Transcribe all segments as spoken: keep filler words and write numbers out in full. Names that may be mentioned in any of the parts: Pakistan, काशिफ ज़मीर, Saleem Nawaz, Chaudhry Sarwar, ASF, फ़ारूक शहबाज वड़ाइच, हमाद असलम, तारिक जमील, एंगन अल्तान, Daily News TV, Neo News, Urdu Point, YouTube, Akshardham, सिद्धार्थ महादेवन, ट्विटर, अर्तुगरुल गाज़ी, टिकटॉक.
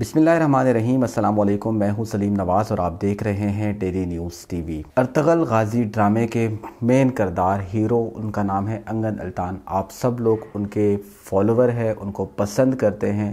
बिस्मिल्लाहिर्रहमानिर्रहीम, अस्सलाम वालेकुम। मैं हूं सलीम नवाज़ और आप देख रहे हैं daily news TV. अर्तुगरुल गाज़ी ड्रामे के मेन किरदार हीरो, उनका नाम है एंगन अल्तान। आप सब लोग उनके फॉलोवर हैं, उनको पसंद करते हैं,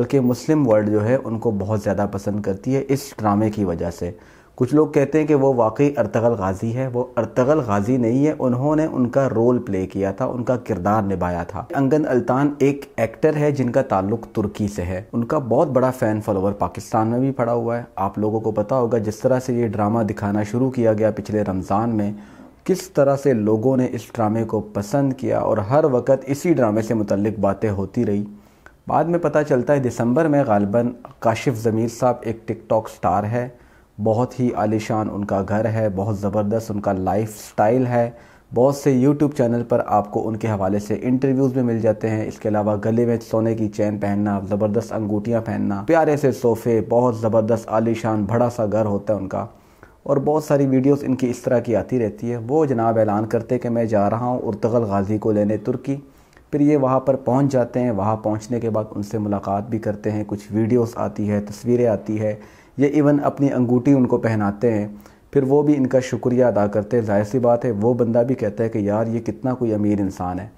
बल्कि मुस्लिम वर्ल्ड जो है उनको बहुत ज़्यादा पसंद करती है इस ड्रामे की वजह से। कुछ लोग कहते हैं कि वो वाकई अर्तुगरुल गाज़ी है, वो अर्तुगरुल गाज़ी नहीं है, उन्होंने उनका रोल प्ले किया था, उनका किरदार निभाया था। एंगन अल्तान एक एक्टर है जिनका ताल्लुक तुर्की से है। उनका बहुत बड़ा फ़ैन फॉलोवर पाकिस्तान में भी पड़ा हुआ है। आप लोगों को पता होगा जिस तरह से ये ड्रामा दिखाना शुरू किया गया पिछले रमज़ान में, किस तरह से लोगों ने इस ड्रामे को पसंद किया और हर वक्त इसी ड्रामे से मुतल्लिक बातें होती रही। बाद में पता चलता है दिसंबर में गालिबन काशिफ ज़मीर साहब एक टिकटॉक स्टार है, बहुत ही आलीशान उनका घर है, बहुत ज़बरदस्त उनका लाइफ स्टाइल है। बहुत से यूट्यूब चैनल पर आपको उनके हवाले से इंटरव्यूज़ भी मिल जाते हैं। इसके अलावा गले में सोने की चैन पहनना, ज़बरदस्त अंगूठियाँ पहनना, प्यारे से सोफ़े, बहुत ज़बरदस्त आलीशान बड़ा सा घर होता है उनका, और बहुत सारी वीडियोस इनकी इस तरह की आती रहती है। वो जनाब ऐलान करते कि मैं जा रहा हूँ अर्तुगरुल गाज़ी को लेने तुर्की। फिर ये वहाँ पर पहुँच जाते हैं, वहाँ पहुँचने के बाद उनसे मुलाकात भी करते हैं, कुछ वीडियोज़ आती है, तस्वीरें आती है, ये इवन अपनी अंगूठी उनको पहनाते हैं। फिर वो भी इनका शुक्रिया अदा करते हैं। जाहिर सी बात है वो बंदा भी कहता है कि यार ये कितना कोई अमीर इंसान है।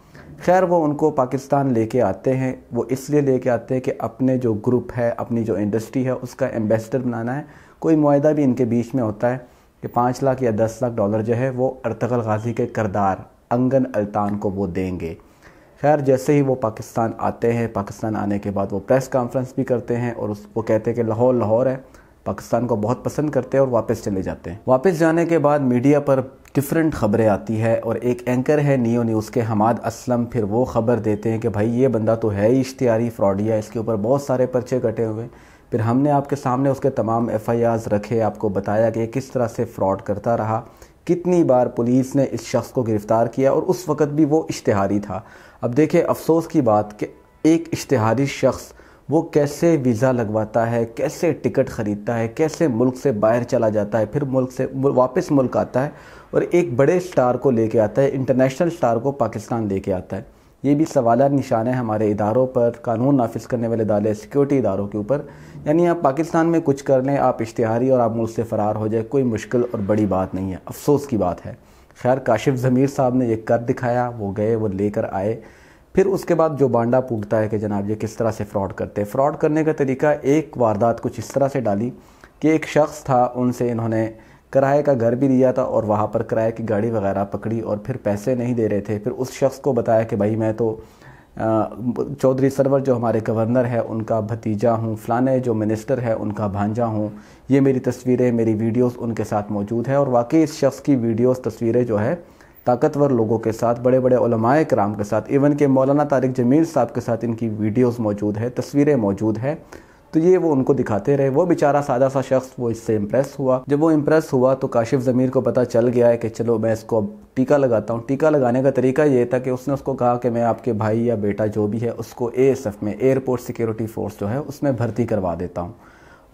खैर वो उनको पाकिस्तान लेके आते हैं। वो इसलिए लेके आते हैं कि अपने जो ग्रुप है, अपनी जो इंडस्ट्री है, उसका एम्बेसडर बनाना है। कोई मुआहदा भी इनके बीच में होता है कि पाँच लाख या दस लाख डॉलर जो है वो अर्तुगरुल गाज़ी के किरदार एंगन अल्तान को वो देंगे। खैर जैसे ही वो पाकिस्तान आते हैं, पाकिस्तान आने के बाद वो प्रेस कॉन्फ्रेंस भी करते हैं और उसको कहते हैं कि लाहौर लाहौर है, पाकिस्तान को बहुत पसंद करते हैं और वापस चले जाते हैं। वापस जाने के बाद मीडिया पर डिफरेंट ख़बरें आती है और एक एंकर है नियो न्यूज़ के हमाद असलम, फिर वो ख़बर देते हैं कि भाई ये बंदा तो है ही इश्तिहारी फ्रॉडिया, इसके ऊपर बहुत सारे पर्चे कटे हुए। फिर हमने आपके सामने उसके तमाम एफ़ आई आर्स रखे, आपको बताया कि किस तरह से फ़्रॉड करता रहा, कितनी बार पुलिस ने इस शख्स को गिरफ़्तार किया और उस वक़्त भी वो इश्तिहारी था। अब देखिए अफसोस की बात कि एक इश्तिहारी शख्स वो कैसे वीज़ा लगवाता है, कैसे टिकट ख़रीदता है, कैसे मुल्क से बाहर चला जाता है, फिर मुल्क से वापस मुल्क आता है और एक बड़े स्टार को लेके आता है, इंटरनेशनल स्टार को पाकिस्तान लेके आता है। ये भी सवाला निशान है हमारे इदारों पर, कानून नाफिज करने वाले इदारे, सिक्योरिटी इदारों के ऊपर। यानी आप पाकिस्तान में कुछ कर लें, आप इश्तिहारी और आप मुल्क से फ़रार हो जाए, कोई मुश्किल और बड़ी बात नहीं है, अफसोस की बात है। खैर काशिफ ज़मीर साहब ने ये कर दिखाया, वो गए, वो लेकर आए। फिर उसके बाद जो बांडा फूटता है कि जनाब ये किस तरह से फ़्रॉड करते हैं। फ़्रॉड करने का तरीका, एक वारदात कुछ इस तरह से डाली कि एक शख्स था, उनसे इन्होंने किराए का घर भी लिया था और वहाँ पर किराए की गाड़ी वगैरह पकड़ी और फिर पैसे नहीं दे रहे थे। फिर उस शख्स को बताया कि भाई मैं तो चौधरी सरवर जो हमारे गवर्नर है उनका भतीजा हूँ, फ़लाने जो मिनिस्टर है उनका भांजा हूँ, ये मेरी तस्वीरें, मेरी वीडियोज़ उनके साथ मौजूद है। और वाकई इस शख्स की वीडियोज़, तस्वीरें जो है ताकतवर लोगों के साथ, बड़े बड़े उलमाए कराम के साथ, इवन के मौलाना तारिक जमील साहब के साथ इनकी वीडियोस मौजूद है, तस्वीरें मौजूद है। तो ये वो उनको दिखाते रहे। वो बेचारा सादा सा शख्स, वो इससे इम्प्रेस हुआ। जब वो इम्प्रेस हुआ तो काशिफ ज़मीर को पता चल गया है कि चलो मैं इसको अब टीका लगाता हूँ। टीका लगाने का तरीका ये था कि उसने उसको कहा कि मैं आपके भाई या बेटा जो भी है उसको ए एस एफ में, एयरपोर्ट सिक्योरिटी फ़ोर्स जो है, उसमें भर्ती करवा देता हूँ।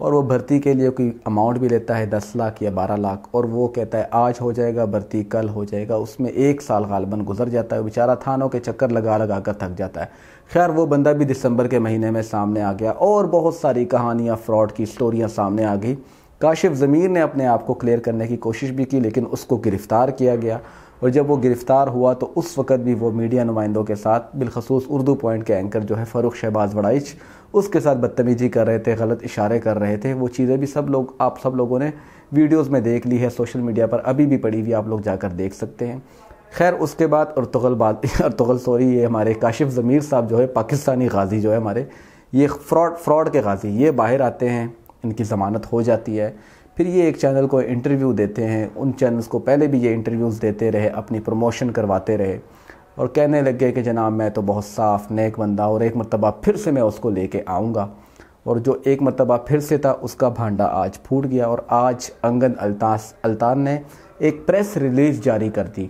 और वो भर्ती के लिए कोई अमाउंट भी लेता है दस लाख या बारह लाख और वो कहता है आज हो जाएगा भर्ती, कल हो जाएगा। उसमें एक साल गालिबन गुजर जाता है, बेचारा थानों के चक्कर लगा लगा कर थक जाता है। खैर वो बंदा भी दिसंबर के महीने में सामने आ गया और बहुत सारी कहानियाँ, फ़्रॉड की स्टोरियाँ सामने आ गई। काशिफ ज़मीर ने अपने आप को क्लियर करने की कोशिश भी की लेकिन उसको गिरफ़्तार किया गया। और जब वो गिरफ़्तार हुआ तो उस वक़्त भी वो मीडिया नुमाइंदों के साथ, बिलखसूस उर्दू पॉइंट के एंकर जो है फ़ारूक शहबाज वड़ाइच, उसके साथ बदतमीजी कर रहे थे, गलत इशारे कर रहे थे। वो चीज़ें भी सब लोग, आप सब लोगों ने वीडियोस में देख ली है, सोशल मीडिया पर अभी भी पड़ी हुई, आप लोग जाकर देख सकते हैं। खैर उसके बाद अर्तुगरुल अर्तुगरुल सॉरी ये हमारे काशिफ ज़मीर साहब जो है, पाकिस्तानी गाज़ी जो है हमारे, ये फ्रॉड फ्रॉड के गाज़ी, ये बाहर आते हैं, इनकी ज़मानत हो जाती है। फिर ये एक चैनल को इंटरव्यू देते हैं, उन चैनल्स को पहले भी ये इंटरव्यूज़ देते रहे, अपनी प्रमोशन करवाते रहे और कहने लग गए कि जनाब मैं तो बहुत साफ़ नेक बंदा और एक मरतबा फिर से मैं उसको लेके आऊँगा। और जो एक मरतबा फिर से था उसका भांडा आज फूट गया और आज एंगन अल्तास अल्तान ने एक प्रेस रिलीज़ जारी कर दी।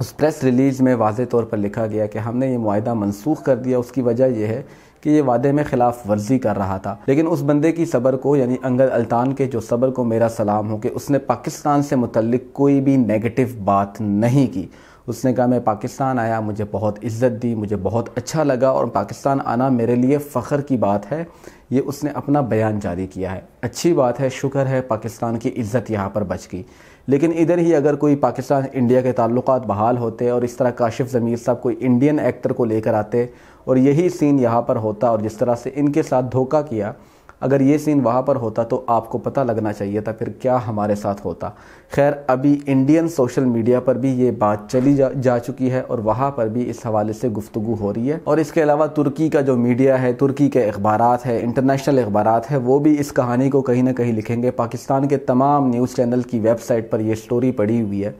उस प्रेस रिलीज़ में वाज़े तौर पर लिखा गया कि हमने ये मुआहदा मनसूख कर दिया, उसकी वजह यह है कि ये वादे में ख़िलाफ़ वर्जी कर रहा था। लेकिन उस बंदे की सब्र को, यानी एंगन अल्तान के जो सब्र को मेरा सलाम हो कि उसने पाकिस्तान से मुतल्लिक कोई भी नेगेटिव बात नहीं की। उसने कहा मैं पाकिस्तान आया, मुझे बहुत इज़्ज़त दी, मुझे बहुत अच्छा लगा और पाकिस्तान आना मेरे लिए फ़ख्र की बात है। ये उसने अपना बयान जारी किया है। अच्छी बात है, शुक्र है पाकिस्तान की इज़्ज़त यहाँ पर बच गई। लेकिन इधर ही अगर कोई पाकिस्तान इंडिया के ताल्लुकात बहाल होते और इस तरह काशिफ ज़मीर साहब कोई इंडियन एक्टर को लेकर आते और यही सीन यहाँ पर होता और जिस तरह से इनके साथ धोखा किया, अगर ये सीन वहाँ पर होता तो आपको पता लगना चाहिए था फिर क्या हमारे साथ होता। खैर, अभी इंडियन सोशल मीडिया पर भी ये बात चली जा, जा चुकी है और वहाँ पर भी इस हवाले से गुफ्तगू हो रही है। और इसके अलावा तुर्की का जो मीडिया है, तुर्की के अखबारात है, इंटरनेशनल अखबारात है, वो भी इस कहानी को कहीं ना कहीं लिखेंगे। पाकिस्तान के तमाम न्यूज़ चैनल की वेबसाइट पर यह स्टोरी पड़ी हुई है।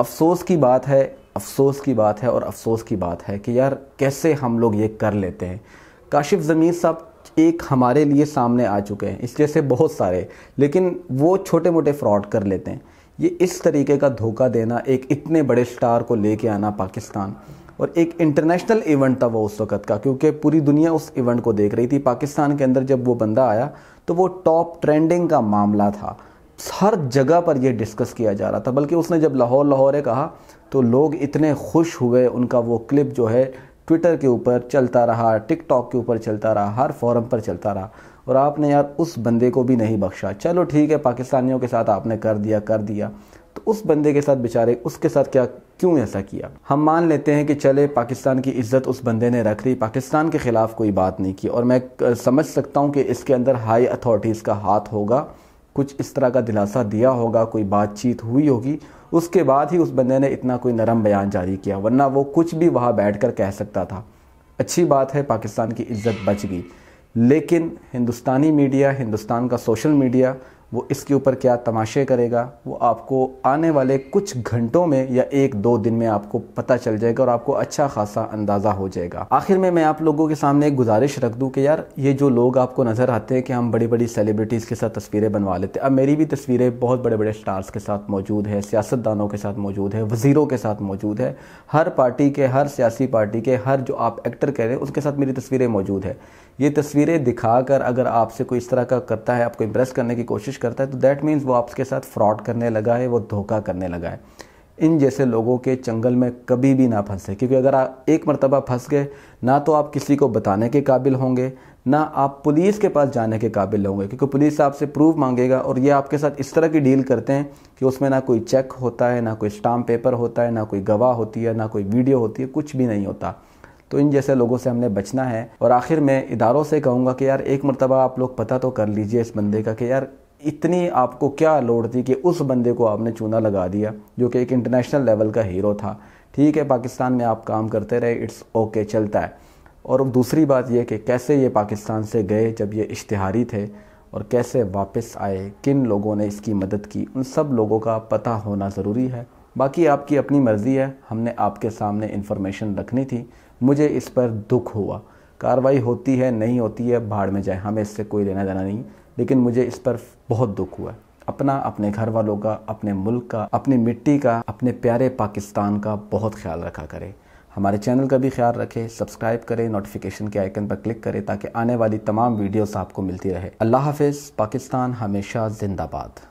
अफसोस की बात है, अफसोस की बात है और अफसोस की बात है कि यार कैसे हम लोग ये कर लेते हैं। काशिफ ज़मीर साहब एक हमारे लिए सामने आ चुके हैं, इसलिए से बहुत सारे, लेकिन वो छोटे मोटे फ्रॉड कर लेते हैं। ये इस तरीके का धोखा देना, एक इतने बड़े स्टार को लेके आना पाकिस्तान, और एक इंटरनेशनल इवेंट था वो उस वक्त का, क्योंकि पूरी दुनिया उस इवेंट को देख रही थी। पाकिस्तान के अंदर जब वो बंदा आया तो वो टॉप ट्रेंडिंग का मामला था, हर जगह पर यह डिस्कस किया जा रहा था। बल्कि उसने जब लाहौर लाहौर कहा तो लोग इतने खुश हुए, उनका वो क्लिप जो है ट्विटर के ऊपर चलता रहा, टिकटॉक के ऊपर चलता रहा, हर फोरम पर चलता रहा। और आपने यार उस बंदे को भी नहीं बख्शा। चलो ठीक है, पाकिस्तानियों के साथ आपने कर दिया कर दिया तो उस बंदे के साथ बेचारे, उसके साथ क्या, क्यों ऐसा किया? हम मान लेते हैं कि चले पाकिस्तान की इज़्ज़त उस बंदे ने रख ली, पाकिस्तान के ख़िलाफ़ कोई बात नहीं की। और मैं समझ सकता हूँ कि इसके अंदर हाई अथॉरिटीज़ का हाथ होगा, कुछ इस तरह का दिलासा दिया होगा, कोई बातचीत हुई होगी, उसके बाद ही उस बंदे ने इतना कोई नरम बयान जारी किया, वरना वो कुछ भी वहाँ बैठकर कह सकता था। अच्छी बात है, पाकिस्तान की इज़्ज़त बच गई। लेकिन हिंदुस्तानी मीडिया, हिंदुस्तान का सोशल मीडिया, वो इसके ऊपर क्या तमाशे करेगा वो आपको आने वाले कुछ घंटों में या एक दो दिन में आपको पता चल जाएगा और आपको अच्छा खासा अंदाज़ा हो जाएगा। आखिर में मैं आप लोगों के सामने एक गुजारिश रख दूं कि यार ये जो लोग आपको नज़र आते हैं कि हम बड़ी बड़ी सेलिब्रिटीज़ के साथ तस्वीरें बनवा लेते हैं, अब मेरी भी तस्वीरें बहुत बड़े बड़े स्टार्स के साथ मौजूद है, सियासतदानों के साथ मौजूद है, वज़ीरों के साथ मौजूद है, हर पार्टी के, हर सियासी पार्टी के, हर जो आप एक्टर कह रहे हैं उसके साथ मेरी तस्वीरें मौजूद है। ये तस्वीरें दिखाकर अगर आपसे कोई इस तरह का करता है, आपको इम्प्रेस करने की कोशिश करता है, तो दैट मीन्स वो आपके साथ फ्रॉड करने लगा है, वो धोखा करने लगा है। इन जैसे लोगों के चंगल में कभी भी ना फंसे, क्योंकि अगर आप एक मरतबा फंस गए ना तो आप किसी को बताने के काबिल होंगे, ना आप पुलिस के पास जाने के काबिल होंगे, क्योंकि पुलिस आपसे प्रूफ मांगेगा। और ये आपके साथ इस तरह की डील करते हैं कि उसमें ना कोई चेक होता है, ना कोई स्टाम्प पेपर होता है, ना कोई गवाह होती है, ना कोई वीडियो होती है, कुछ भी नहीं होता। तो इन जैसे लोगों से हमने बचना है। और आखिर मैं इदारों से कहूँगा कि यार एक मरतबा आप लोग पता तो कर लीजिए इस बंदे का कि यार इतनी आपको क्या लोड थी कि उस बंदे को आपने चूना लगा दिया, जो कि एक इंटरनेशनल लेवल का हीरो था। ठीक है, पाकिस्तान में आप काम करते रहे, इट्स ओके, चलता है। और दूसरी बात यह कि कैसे ये पाकिस्तान से गए जब ये इश्तिहारी थे और कैसे वापस आए, किन लोगों ने इसकी मदद की, उन सब लोगों का पता होना ज़रूरी है। बाकी आपकी अपनी मर्ज़ी है, हमने आपके सामने इन्फॉर्मेशन रखनी थी। मुझे इस पर दुख हुआ, कार्रवाई होती है नहीं होती है भाड़ में जाए, हमें इससे कोई लेना देना नहीं, लेकिन मुझे इस पर बहुत दुख हुआ। अपना, अपने घर वालों का, अपने मुल्क का, अपनी मिट्टी का, अपने प्यारे पाकिस्तान का बहुत ख्याल रखा करें। हमारे चैनल का भी ख्याल रखें, सब्सक्राइब करें, नोटिफिकेशन के आइकन पर क्लिक करें ताकि आने वाली तमाम वीडियोस आपको मिलती रहे। अल्लाह हाफिज़, पाकिस्तान हमेशा जिंदाबाद।